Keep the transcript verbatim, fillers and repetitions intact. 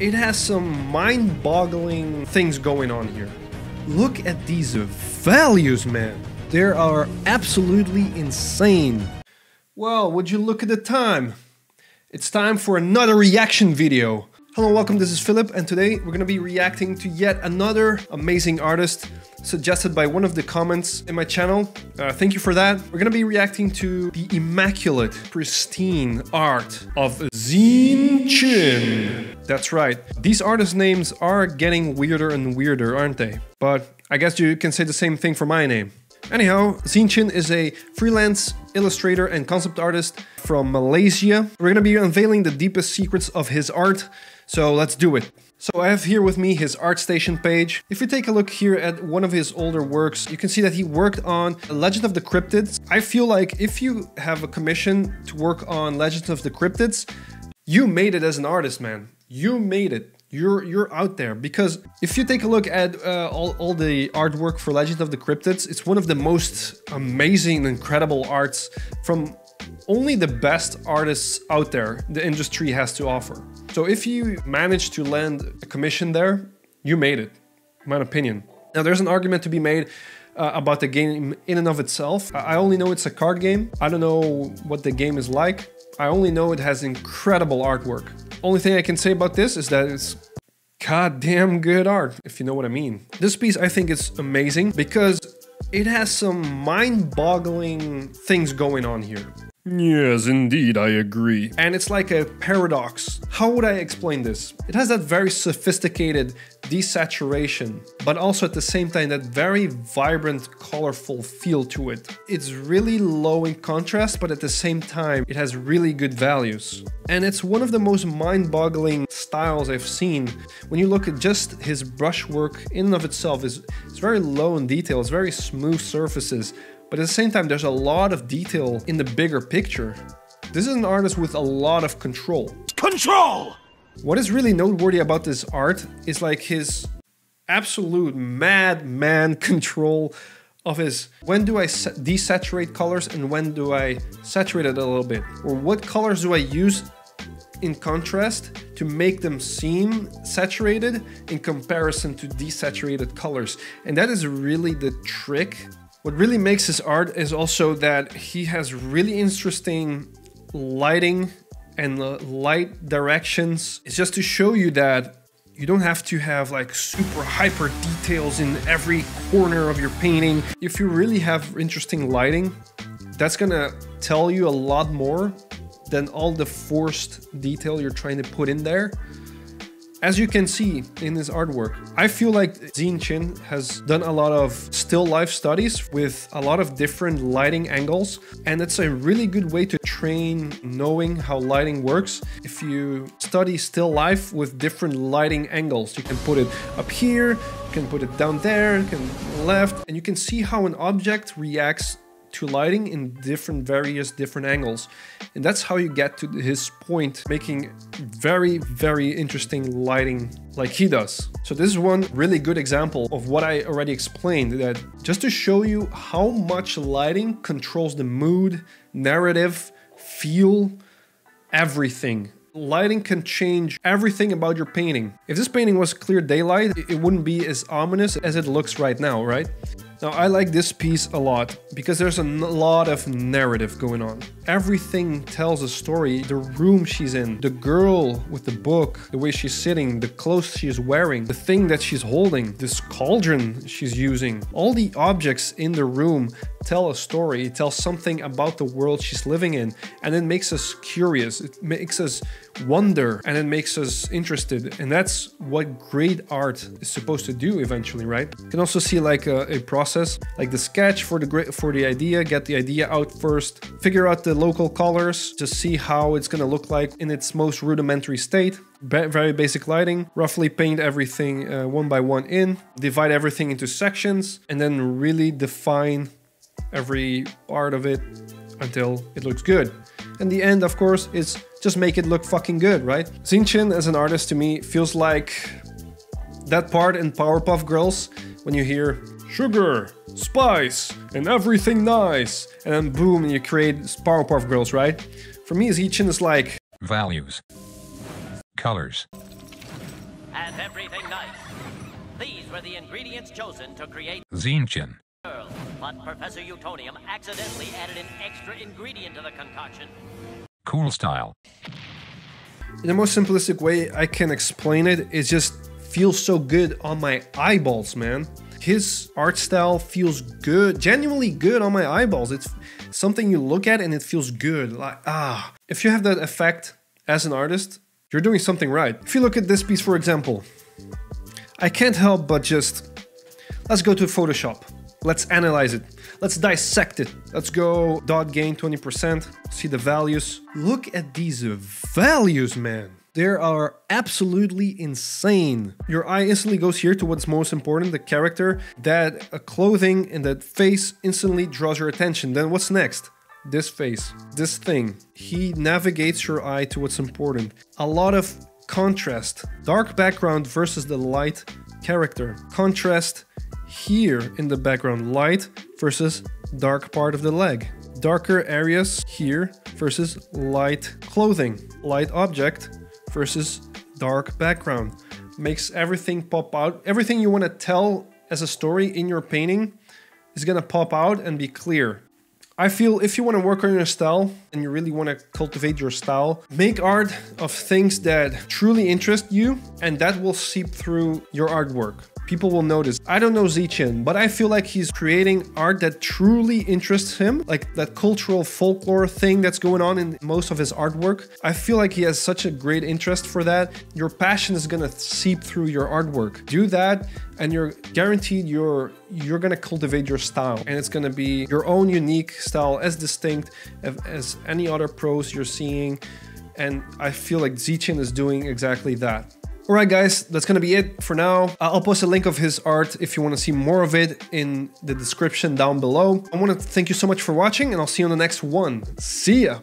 It has some mind-boggling things going on here. Look at these values, man. They are absolutely insane. Well, would you look at the time? It's time for another reaction video. Hello, welcome, this is Philip, and today we're gonna be reacting to yet another amazing artist suggested by one of the comments in my channel. Uh, thank you for that. We're gonna be reacting to the immaculate, pristine art of Zeen Chin. That's right. These artist names are getting weirder and weirder, aren't they? But I guess you can say the same thing for my name. Anyhow, Zeen Chin is a freelance illustrator and concept artist from Malaysia. We're gonna be unveiling the deepest secrets of his art, so let's do it. So I have here with me his ArtStation page. If you take a look here at one of his older works, you can see that he worked on Legend of the Cryptids. I feel like if you have a commission to work on Legend of the Cryptids, you made it as an artist, man. You made it. You're, you're out there, because if you take a look at uh, all, all the artwork for Legend of the Cryptids, it's one of the most amazing, incredible arts from only the best artists out there the industry has to offer. So if you manage to land a commission there, you made it, in my opinion. Now, there's an argument to be made uh, about the game in and of itself. I only know it's a card game. I don't know what the game is like. I only know it has incredible artwork. Only thing I can say about this is that it's goddamn good art, if you know what I mean. This piece, I think, is amazing because it has some mind-boggling things going on here. Yes, indeed, I agree. And it's like a paradox. How would I explain this? It has that very sophisticated desaturation, but also at the same time that very vibrant, colorful feel to it. It's really low in contrast, but at the same time, it has really good values. And it's one of the most mind-boggling styles I've seen. When you look at just his brushwork in and of itself, is it's very low in detail, it's very smooth surfaces. But at the same time, there's a lot of detail in the bigger picture. This is an artist with a lot of control. Control! What is really noteworthy about this art is like his absolute madman control of his, when do I desaturate colors and when do I saturate it a little bit? Or what colors do I use in contrast to make them seem saturated in comparison to desaturated colors? And that is really the trick. What really makes his art is also that he has really interesting lighting and light directions. It's just to show you that you don't have to have like super hyper details in every corner of your painting. If you really have interesting lighting, that's gonna tell you a lot more than all the forced detail you're trying to put in there. As you can see in his artwork, I feel like Zeen Chin has done a lot of still life studies with a lot of different lighting angles, and it's a really good way to train knowing how lighting works. If you study still life with different lighting angles, you can put it up here, you can put it down there, you can left, and you can see how an object reacts to lighting in different various different angles. And that's how you get to his point, making very, very interesting lighting like he does. So this is one really good example of what I already explained, that just to show you how much lighting controls the mood, narrative, feel, everything. Lighting can change everything about your painting. If this painting was clear daylight, it wouldn't be as ominous as it looks right now, right? Now, I like this piece a lot because there's a lot of narrative going on. Everything tells a story. The room she's in, the girl with the book, the way she's sitting, the clothes she's wearing, the thing that she's holding, this cauldron she's using. All the objects in the room tell a story. It tells something about the world she's living in, and it makes us curious. It makes us wonder, and it makes us interested. And that's what great art is supposed to do eventually, right? You can also see like a, a process like the sketch for the for the idea, get the idea out first, figure out the local colors to see how it's gonna look like in its most rudimentary state. Ba very basic lighting, roughly paint everything uh, one by one in, divide everything into sections, and then really define every part of it until it looks good. And the end, of course, is just make it look fucking good, right? Zeen Chin as an artist to me feels like that part in Powerpuff Girls when you hear sugar, spice, and everything nice. And then boom, you create Powerpuff Girls, right? For me, Zeen Chin is like values, colors, and everything nice. These were the ingredients chosen to create Zeen Chin. Girl, but Professor Utonium accidentally added an extra ingredient to the concoction. Cool style. In the most simplistic way I can explain it, it just feels so good on my eyeballs, man. His art style feels good, genuinely good on my eyeballs. It's something you look at and it feels good. Like, ah, if you have that effect as an artist, you're doing something right. If you look at this piece, for example, I can't help but just, let's go to Photoshop. Let's analyze it. Let's dissect it. Let's go dot gain twenty percent. See the values. Look at these values, man. They are absolutely insane. Your eye instantly goes here to what's most important, the character. That uh, clothing and that face instantly draws your attention. Then what's next? This face, this thing. He navigates your eye to what's important. A lot of contrast. Dark background versus the light character. Contrast here in the background, light versus dark part of the leg. Darker areas here versus light clothing. Light object versus dark background. Makes everything pop out. Everything you want to tell as a story in your painting is gonna pop out and be clear. I feel if you want to work on your style and you really want to cultivate your style, make art of things that truly interest you, and that will seep through your artwork. People will notice. I don't know Zeen Chin, but I feel like he's creating art that truly interests him, like that cultural folklore thing that's going on in most of his artwork. I feel like he has such a great interest for that. Your passion is gonna seep through your artwork. Do that and you're guaranteed you're you're gonna cultivate your style, and it's gonna be your own unique style, as distinct as any other pros you're seeing. And I feel like Zeen Chin is doing exactly that. Alright guys, that's gonna be it for now. Uh, I'll post a link of his art if you want to see more of it in the description down below. I want to thank you so much for watching, and I'll see you on the next one. See ya!